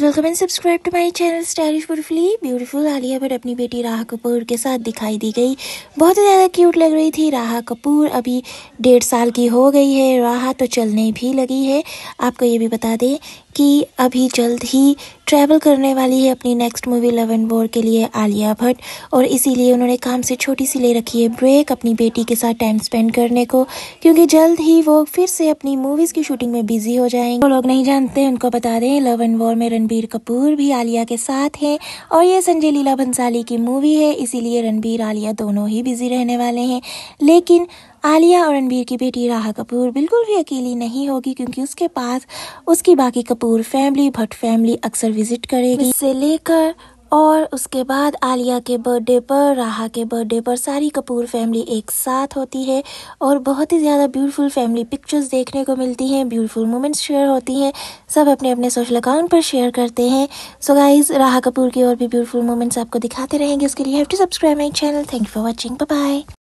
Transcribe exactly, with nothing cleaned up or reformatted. Welcome and subscribe to my channel stylish beautifully beautiful. Alia Bhatt अपनी बेटी राहा कपूर के साथ दिखाई दी गई, बहुत ज़्यादा क्यूट लग रही थी। राहा कपूर अभी डेढ़ साल की हो गई है, राहा तो चलने भी लगी है। आपको ये भी बता दें कि अभी जल्द ही ट्रैवल करने वाली है अपनी next movie love and war के लिए आलिया भट्ट, और इसीलिए उन्होंने काम से छोटी सी ले रखी है ब्रेक अपनी बेटी के साथ टाइम स्पेंड करने को, क्योंकि जल्द ही वो फिर से अपनी मूवीज़ की शूटिंग में बिजी हो जाएंगे। जो लोग नहीं जानते उनको बता दें, लव एंड वॉर में रणबीर कपूर भी आलिया के साथ हैं और ये संजय लीला भंसाली की मूवी है, इसीलिए रणबीर आलिया दोनों ही बिजी रहने वाले हैं। लेकिन आलिया और रणबीर की बेटी राहा कपूर बिल्कुल भी अकेली नहीं होगी, क्योंकि उसके पास उसकी बाकी कपूर फैमिली भट्ट फैमिली अक्सर विजिट करेगी। इससे लेकर और उसके बाद आलिया के बर्थडे पर, राहा के बर्थडे पर सारी कपूर फैमिली एक साथ होती है और बहुत ही ज़्यादा ब्यूटीफुल फैमिली पिक्चर्स देखने को मिलती हैं, ब्यूटीफुल मोमेंट्स शेयर होती हैं, सब अपने अपने सोशल अकाउंट पर शेयर करते हैं। सो गाइस, राहा कपूर की और भी ब्यूटीफुल मोमेंट्स आपको दिखाते रहेंगे, उसके लिए have to subscribe my channel. Thank you for watching, bye bye.